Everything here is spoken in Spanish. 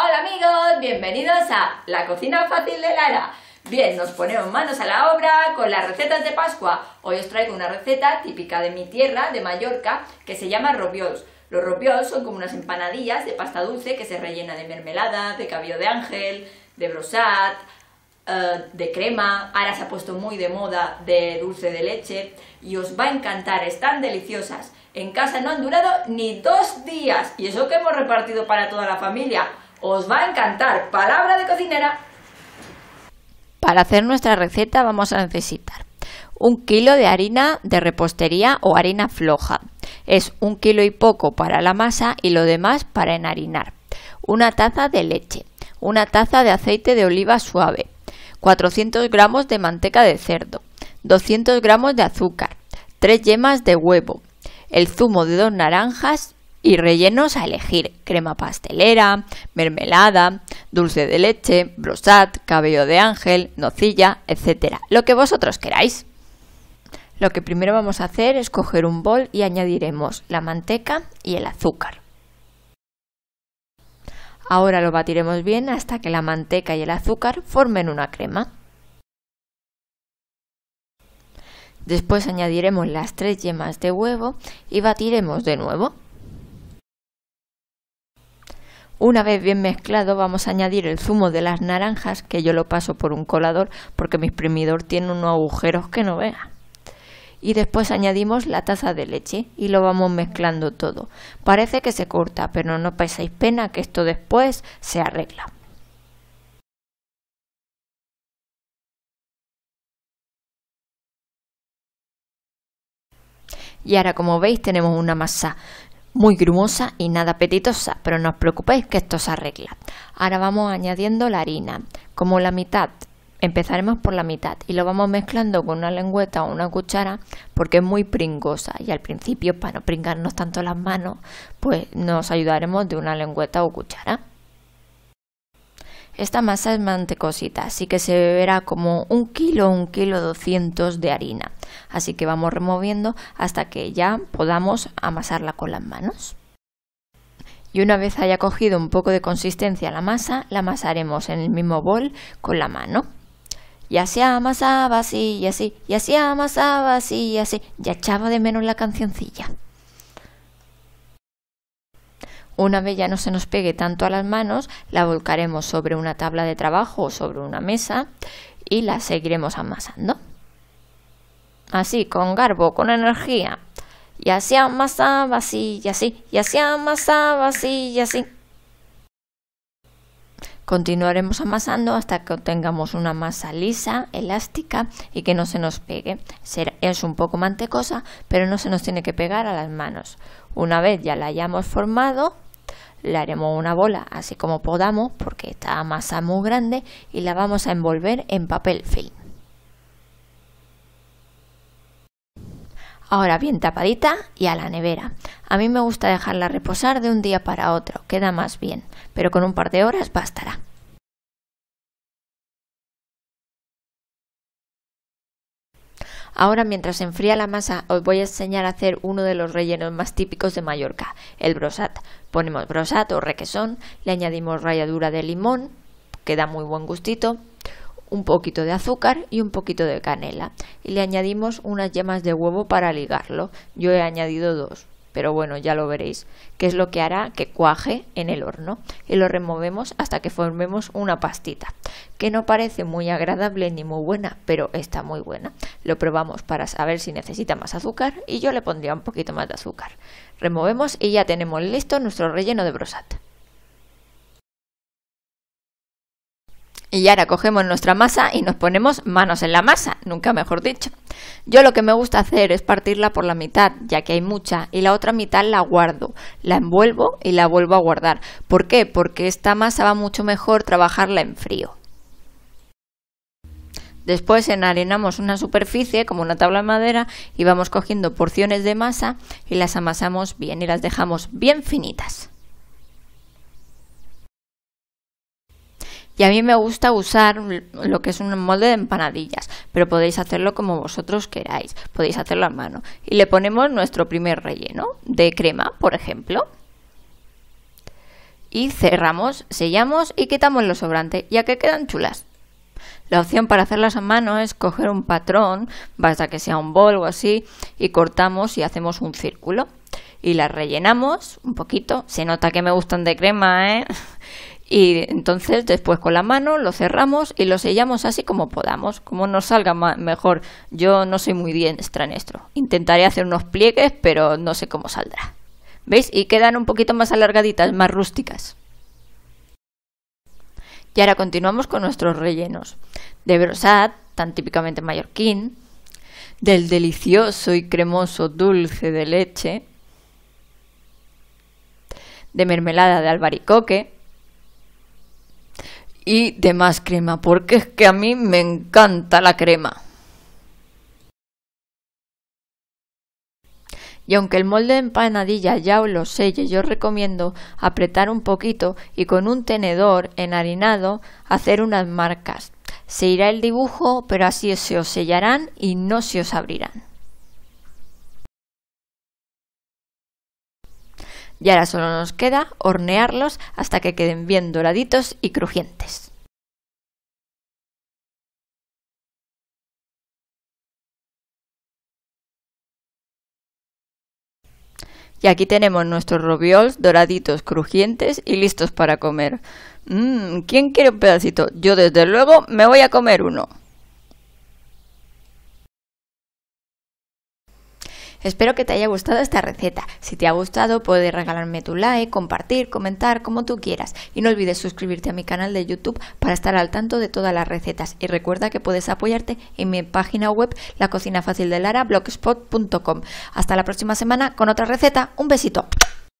Hola amigos, bienvenidos a La Cocina Fácil de Lara. Bien, nos ponemos manos a la obra con las recetas de Pascua. Hoy os traigo una receta típica de mi tierra, de Mallorca, que se llama Robiols. Los Robiols son como unas empanadillas de pasta dulce que se rellena de mermelada, de cabello de ángel, de brossat, de crema. Ahora se ha puesto muy de moda de dulce de leche y os va a encantar, están deliciosas. En casa no han durado ni 2 días y eso que hemos repartido para toda la familia. Os va a encantar. Palabra de cocinera. Para hacer nuestra receta vamos a necesitar 1 kilo de harina de repostería o harina floja. Es 1,5 kilos para la masa y lo demás para enharinar. 1 taza de leche. 1 taza de aceite de oliva suave. 400 gramos de manteca de cerdo. 200 gramos de azúcar. 3 yemas de huevo. El zumo de 2 naranjas. Y rellenos a elegir: crema pastelera, mermelada, dulce de leche, brossat, cabello de ángel, nocilla, etcétera. Lo que vosotros queráis. Lo que primero vamos a hacer es coger un bol y añadiremos la manteca y el azúcar. Ahora lo batiremos bien hasta que la manteca y el azúcar formen una crema. Después añadiremos las 3 yemas de huevo y batiremos de nuevo. Una vez bien mezclado vamos a añadir el zumo de las naranjas, que yo lo paso por un colador porque mi exprimidor tiene unos agujeros que no vean. Y después añadimos la taza de leche y lo vamos mezclando todo. Parece que se corta, pero no paséis pena que esto después se arregla. Y ahora, como veis, tenemos una masa muy grumosa y nada apetitosa, pero no os preocupéis que esto se arregla. Ahora vamos añadiendo la harina, como la mitad, empezaremos por la mitad y lo vamos mezclando con una lengüeta o una cuchara porque es muy pringosa y al principio, para no pringarnos tanto las manos, pues nos ayudaremos de una lengüeta o cuchara. Esta masa es mantecosita, así que se beberá como 1,2 kilos de harina. Así que vamos removiendo hasta que ya podamos amasarla con las manos. Y una vez haya cogido un poco de consistencia la amasaremos en el mismo bol con la mano. Y así amasaba así, y así, y así amasaba así, y así. Ya echaba de menos la cancioncilla. Una vez ya no se nos pegue tanto a las manos, la volcaremos sobre una tabla de trabajo o sobre una mesa y la seguiremos amasando. Así, con garbo, con energía. Y así amasaba así, y así, y así amasaba así, y así. Continuaremos amasando hasta que obtengamos una masa lisa, elástica y que no se nos pegue. Es un poco mantecosa, pero no se nos tiene que pegar a las manos. Una vez ya la hayamos formado, le haremos una bola así como podamos porque esta masa es muy grande y la vamos a envolver en papel film. Ahora bien tapadita y a la nevera. A mí me gusta dejarla reposar de un día para otro, queda más bien, pero con un par de horas bastará. Ahora, mientras se enfría la masa, os voy a enseñar a hacer uno de los rellenos más típicos de Mallorca, el brossat. Ponemos brossat o requesón, le añadimos ralladura de limón, que da muy buen gustito, un poquito de azúcar y un poquito de canela. Y le añadimos unas yemas de huevo para ligarlo. Yo he añadido 2, pero bueno, ya lo veréis, que es lo que hará que cuaje en el horno. Y lo removemos hasta que formemos una pastita, que no parece muy agradable ni muy buena, pero está muy buena. Lo probamos para saber si necesita más azúcar y yo le pondría un poquito más de azúcar. Removemos y ya tenemos listo nuestro relleno de brossat. Y ahora cogemos nuestra masa y nos ponemos manos en la masa, nunca mejor dicho. Yo lo que me gusta hacer es partirla por la mitad, ya que hay mucha, y la otra mitad la guardo, la envuelvo y la vuelvo a guardar. ¿Por qué? Porque esta masa va mucho mejor trabajarla en frío. Después enharinamos una superficie como una tabla de madera y vamos cogiendo porciones de masa y las amasamos bien y las dejamos bien finitas. Y a mí me gusta usar lo que es un molde de empanadillas, pero podéis hacerlo como vosotros queráis, podéis hacerlo a mano. Y le ponemos nuestro primer relleno de crema, por ejemplo. y cerramos, sellamos y quitamos lo sobrante, ya que quedan chulas. La opción para hacerlas a mano es coger un patrón, basta que sea un bol o así, y cortamos y hacemos un círculo. Y las rellenamos un poquito, se nota que me gustan de crema, ¿eh? Y entonces después con la mano lo cerramos y lo sellamos así como podamos, como nos salga mejor. Yo no soy muy diestra en esto, intentaré hacer unos pliegues, pero no sé cómo saldrá. ¿Veis? Y quedan un poquito más alargaditas, más rústicas. Y ahora continuamos con nuestros rellenos de brossat, tan típicamente mallorquín, del delicioso y cremoso dulce de leche, de mermelada de albaricoque y de más crema, porque es que a mí me encanta la crema. Y aunque el molde de empanadilla ya os lo selle, yo recomiendo apretar un poquito y con un tenedor enharinado hacer unas marcas. Se irá el dibujo, pero así se os sellarán y no se os abrirán. Y ahora solo nos queda hornearlos hasta que queden bien doraditos y crujientes. Y aquí tenemos nuestros robiols doraditos, crujientes y listos para comer. ¿Quién quiere un pedacito? Yo desde luego me voy a comer uno. Espero que te haya gustado esta receta. Si te ha gustado puedes regalarme tu like, compartir, comentar, como tú quieras. Y no olvides suscribirte a mi canal de YouTube para estar al tanto de todas las recetas. Y recuerda que puedes apoyarte en mi página web La Cocina Fácil de Lara, blogspot.com. Hasta la próxima semana con otra receta. Un besito.